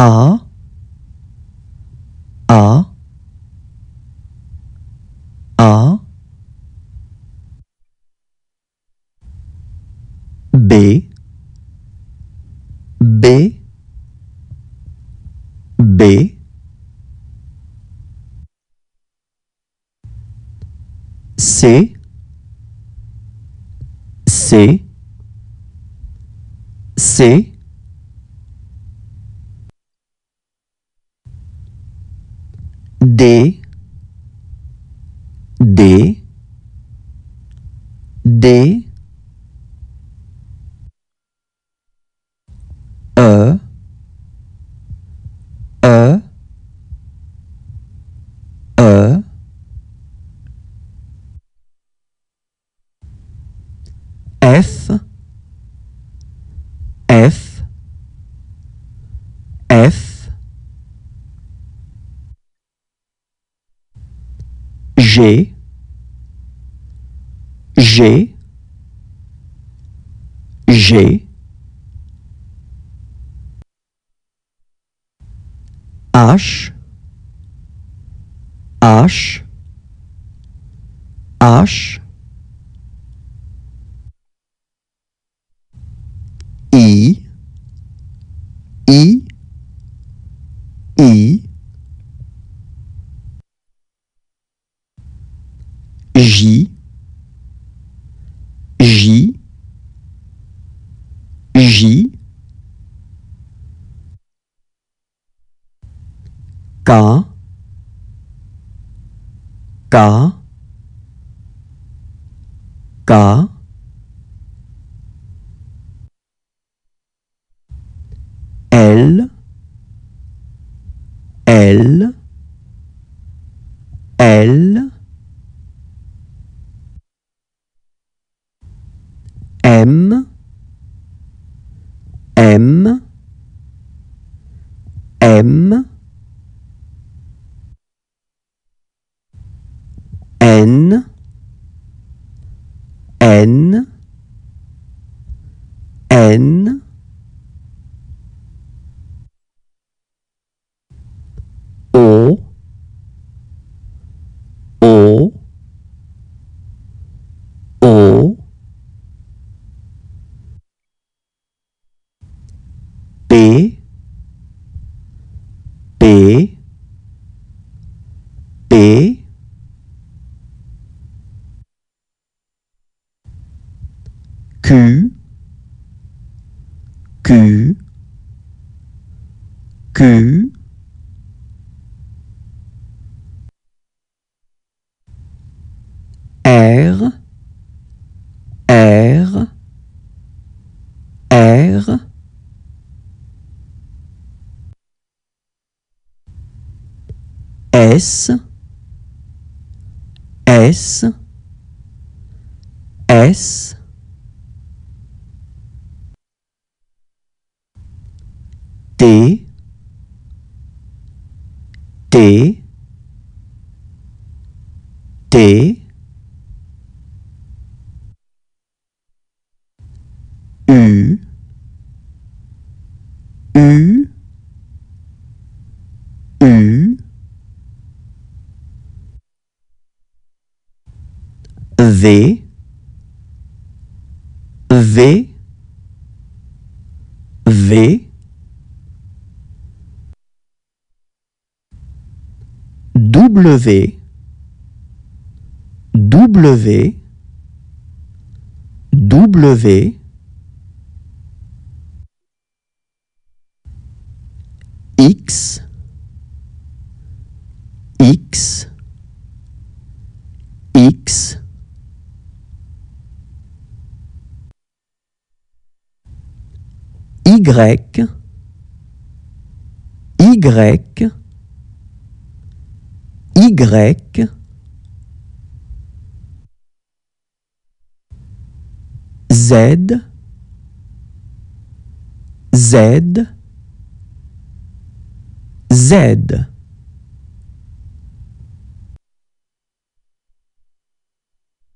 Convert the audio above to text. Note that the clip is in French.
B B B C C C D D D F F F G G G H H H I I I J J J K K K L L L M M M N N N O O O P P P Q Q Q R R R S S S T T T U U U V V V W W W X X X Y Y Y Z Z Z